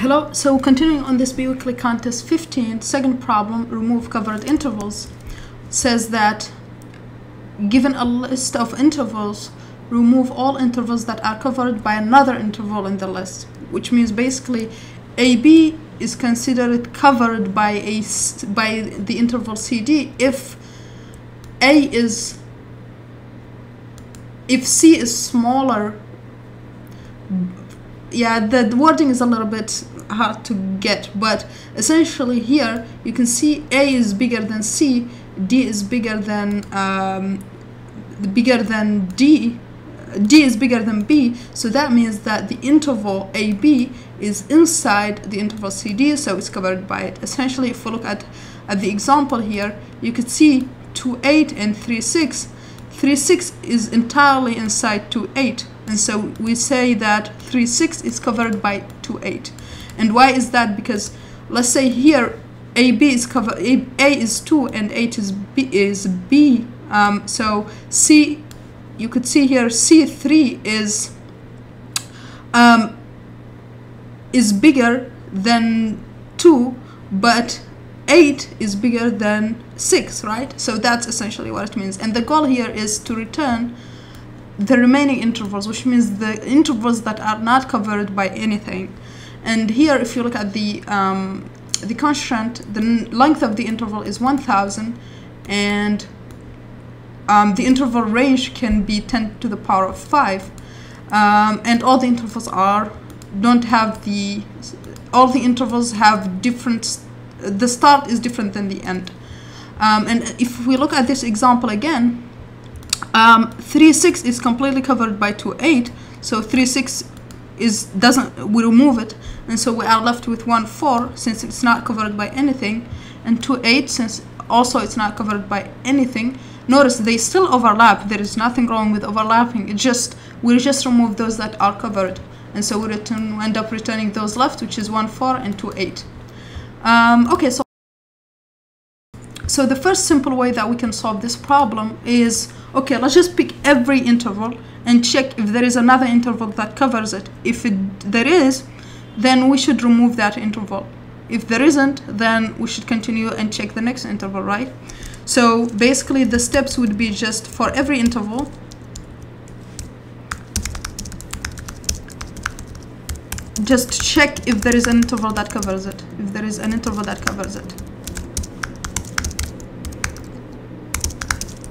Hello, so continuing on this biweekly contest 15, second problem, remove covered intervals, says that given a list of intervals, remove all intervals that are covered by another interval in the list, which means basically AB is considered covered by the interval CD if C is smaller. Yeah, the wording is a little bit hard to get, but essentially here you can see A is bigger than C, D is bigger than D, D is bigger than B, so that means that the interval AB is inside the interval CD, so it's covered by it. Essentially, if we look at the example here, you could see 2,8 and 3,6. 3,6 is entirely inside 2,8. And so we say that 3,6 is covered by 2,8. And why is that? Because let's say here AB is covered, A is 2 and 8 is B. So C, you could see here C3 is bigger than 2, but 8 is bigger than 6, right? So that's essentially what it means. And the goal here is to return the remaining intervals, which means the intervals that are not covered by anything. And here, if you look at the constraint, the length of the interval is 1,000, and the interval range can be 10⁵. And all the intervals have different. The start is different than the end. And if we look at this example again. 3,6 is completely covered by 2,8, so 3,6 we remove it, and so we are left with 1,4 since it's not covered by anything, and 2,8 since also it's not covered by anything. Notice they still overlap. There is nothing wrong with overlapping. It just we just remove those that are covered, and so we end up returning those left, which is 1,4 and 2,8. Okay, so the first simple way that we can solve this problem is, okay, let's just pick every interval and check if there is another interval that covers it. If there is, then we should remove that interval. If there isn't, then we should continue and check the next interval, right? So basically the steps would be just for every interval, just check if there is an interval that covers it. If there is an interval that covers it.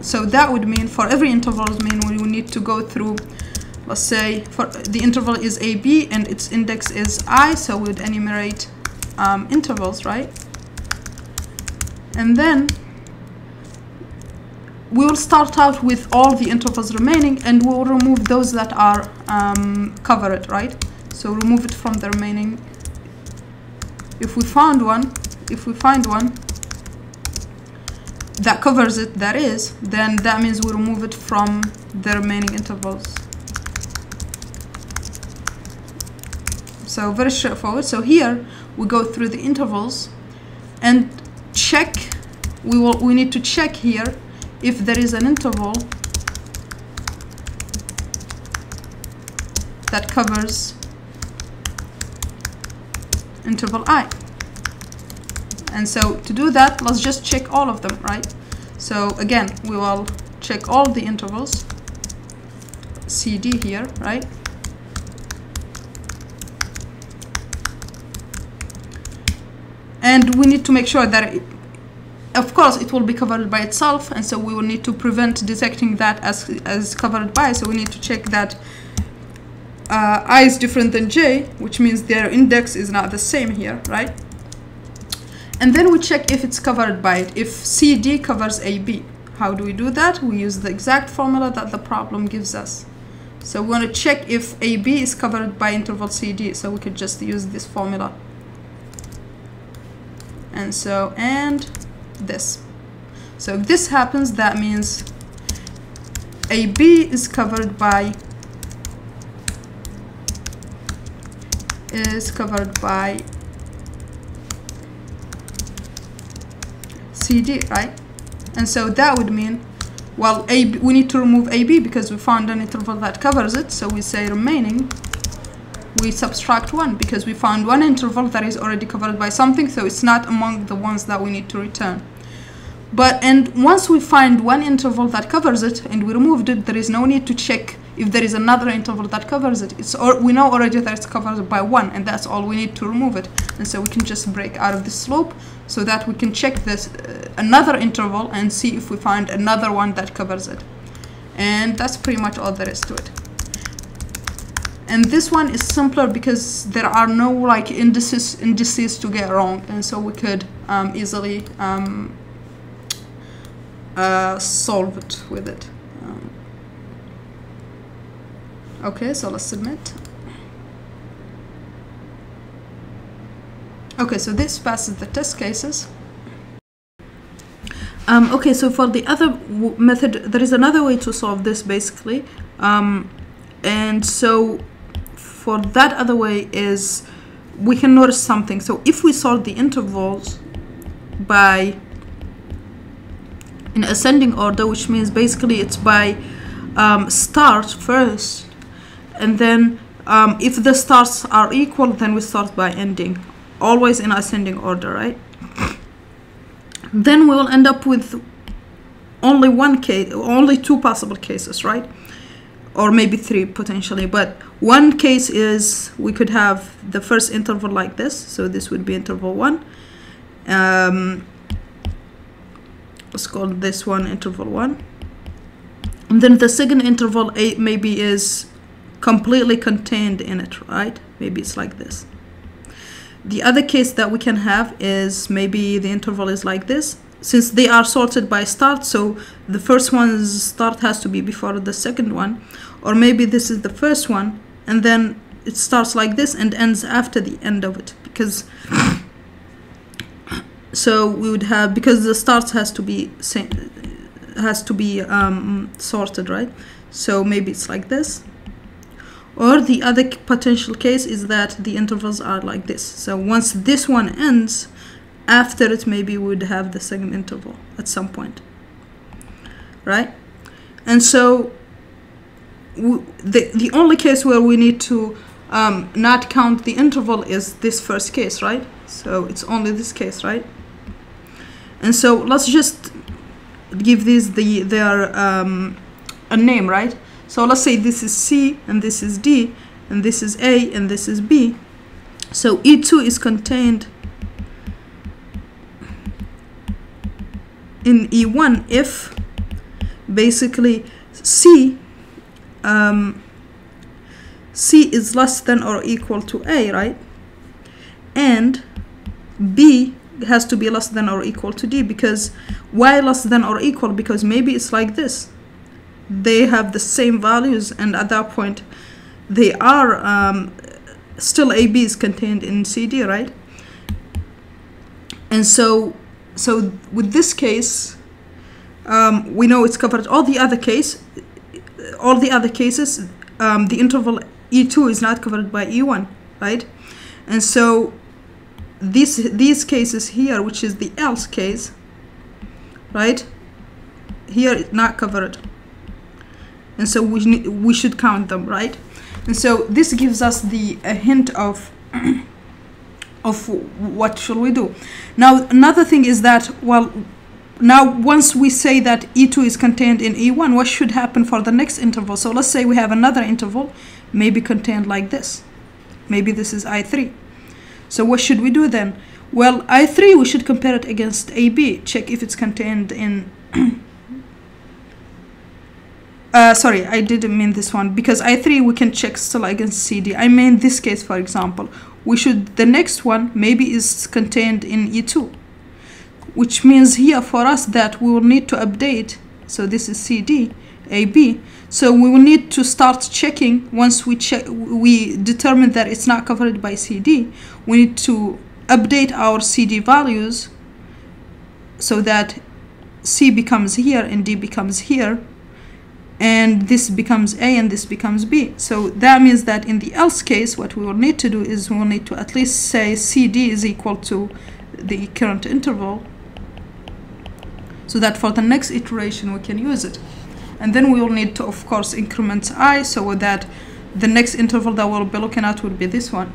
So that would mean for every interval, we would need to go through, let's say, for the interval is AB and its index is I, so we would enumerate intervals, right? And then we will start out with all the intervals remaining, and we will remove those that are covered, right? So remove it from the remaining. If we find one that covers it, that is, then that means we remove it from the remaining intervals. So very straightforward. So here we go through the intervals and check. We need to check here if there is an interval that covers interval I. And so to do that, let's just check all of them, right? So again, we will check all the intervals, CD here, right? And we need to make sure that, of course, it will be covered by itself, and so we will need to prevent detecting that as covered by, so we need to check that I is different than J, which means their index is not the same here, right? And then we check if it's covered by it, if CD covers AB. How do we do that? We use the exact formula that the problem gives us. So we want to check if AB is covered by interval CD, so we could just use this formula. And so, and this. So if this happens, that means AB is covered by CD, right? And so that would mean, well, AB, we need to remove AB because we found an interval that covers it, so we say remaining we subtract 1 because we found one interval that is already covered by something, so it's not among the ones that we need to return. But and once we find one interval that covers it and we removed it, there is no need to check if there is another interval that covers it. We know already that it's covered by 1, and that's all we need to remove it. And so we can just break out of this slope so that we can check this another interval and see if we find another one that covers it. And that's pretty much all there is to it. And this one is simpler because there are no like indices to get wrong, and so we could easily solve it with it. Okay, so let's submit. Okay, so this passes the test cases. Okay, so for the other method, there is another way to solve this basically, and so for that other way is we can notice something. So if we solve the intervals by in ascending order, which means basically it's by start first, and then if the starts are equal, then we start by ending, always in ascending order, right? Then we will end up with only one case, only two possible cases, right? Or maybe three potentially, but one case is we could have the first interval like this, so this would be interval 1. Let's call this one interval 1. And then the second interval 8 maybe is completely contained in it, right? Maybe it's like this. The other case that we can have is maybe the interval is like this. Since they are sorted by start, so the first one's start has to be before the second one. Or maybe this is the first one, and then it starts like this and ends after the end of it. Because so we would have, because the start has to be sorted, right? So maybe it's like this. Or the other potential case is that the intervals are like this. So once this one ends, after it maybe we would have the second interval at some point, right? And so the only case where we need to not count the interval is this first case, right? So it's only this case, right? And so let's just give these a name, right? So let's say this is C, and this is D, and this is A, and this is B. So E2 is contained in E1 if basically C is less than or equal to A, right? And B has to be less than or equal to D, because why less than or equal? Because maybe it's like this. They have the same values, and at that point they are still AB is contained in CD, right? And so with this case we know it's covered. All the other cases the interval E2 is not covered by E1, right? And so these cases here, which is the else case, right? Here it's not covered. And so we should count them, right? And so this gives us a hint of what should we do. Now another thing is that, well, now once we say that E2 is contained in E1, what should happen for the next interval? So let's say we have another interval maybe contained like this. Maybe this is I3. So what should we do then? Well, I3 we should compare it against AB, check if it's contained in sorry, I didn't mean this one, because I3 we can check still against CD. I mean this case, for example. The next one maybe is contained in E2, which means here for us that we will need to update. So this is CD, AB. So we will need to start checking. Once we determine that it's not covered by CD, we need to update our CD values so that C becomes here and D becomes here, and this becomes A and this becomes B. So that means that in the else case, what we will need to do is we will need to at least say CD is equal to the current interval, so that for the next iteration we can use it. And then we will need to, of course, increment I so that the next interval that we'll be looking at will be this one.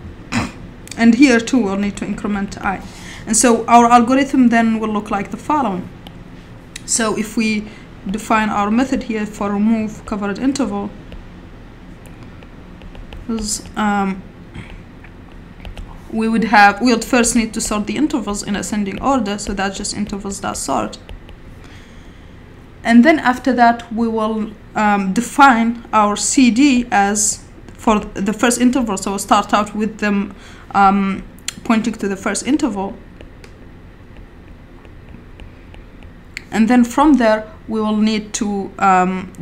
And here too we'll need to increment I. And so our algorithm then will look like the following. So if we define our method here for remove covered interval is we would first need to sort the intervals in ascending order, so that's just intervals.sort. And then after that we will define our CD as for the first interval, so we'll start out with them pointing to the first interval, and then from there we will need to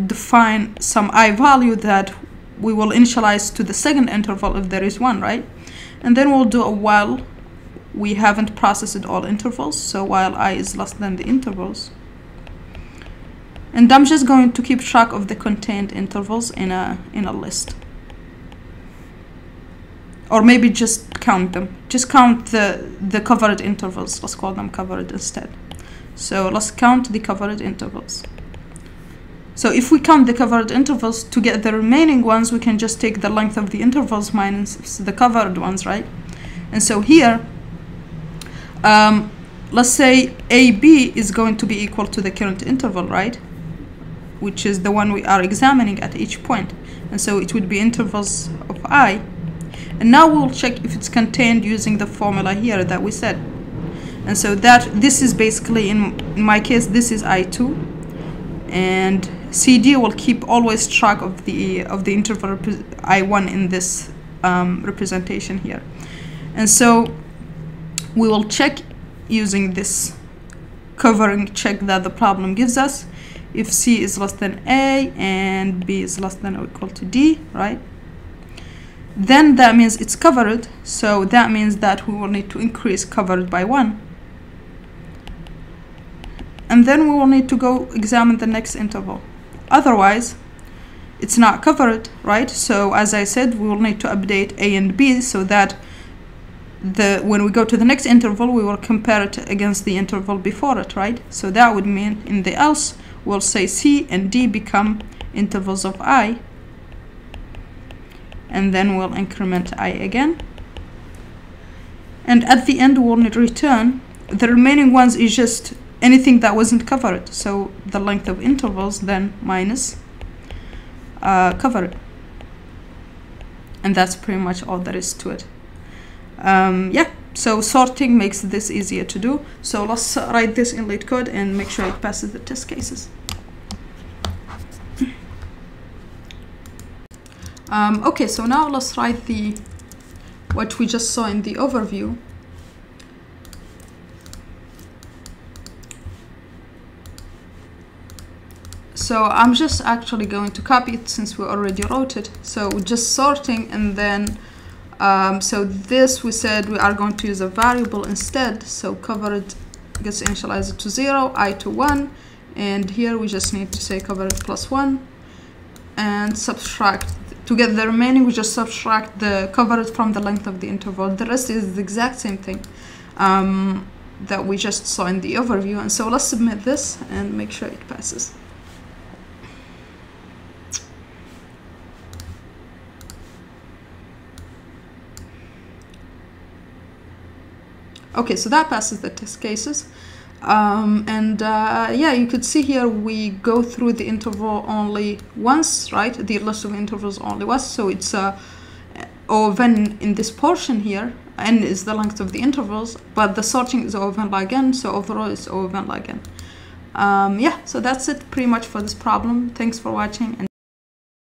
define some I value that we will initialize to the second interval if there is one, right? And then we'll do a while we haven't processed all intervals, so while I is less than the intervals. And I'm just going to keep track of the contained intervals in a list, or maybe just count them. Just count the covered intervals. Let's call them covered instead. So let's count the covered intervals. So if we count the covered intervals, to get the remaining ones, we can just take the length of the intervals minus the covered ones, right? And so here, let's say AB is going to be equal to the current interval, right? Which is the one we are examining at each point. And so it would be intervals of I. And now we'll check if it's contained using the formula here that we said. And so that this is basically, in my case, this is I2. And CD will keep always track of the interval I1 in this representation here. And so we will check using this covering check that the problem gives us if C is less than A and B is less than or equal to D, right? Then that means it's covered, so that means that we will need to increase covered by 1. And then we will need to go examine the next interval. Otherwise, it's not covered, right? So as I said, we will need to update A and B so that when we go to the next interval, we will compare it against the interval before it, right? So that would mean in the else, we'll say C and D become intervals of I. And then we'll increment I again, and at the end we'll need return the remaining ones is just anything that wasn't covered, so the length of intervals then minus covered, and that's pretty much all there is to it. Yeah, so sorting makes this easier to do, so let's write this in Leetcode and make sure it passes the test cases. Okay, so now let's write what we just saw in the overview. So I'm just actually going to copy it since we already wrote it. So just sorting, and then so this we said we are going to use a variable instead. So covered gets initialized to 0, I to 1, and here we just need to say covered plus 1 and subtract. To get the remaining, we just subtract the covered from the length of the interval. The rest is the exact same thing that we just saw in the overview. And so let's submit this and make sure it passes. Okay, so that passes the test cases. Yeah, you could see here we go through the interval only once, right? The list of intervals only once. So it's oven in this portion here, n is the length of the intervals, but the sorting is oven like n, so overall it's oven like n. Yeah, so that's it pretty much for this problem. Thanks for watching. And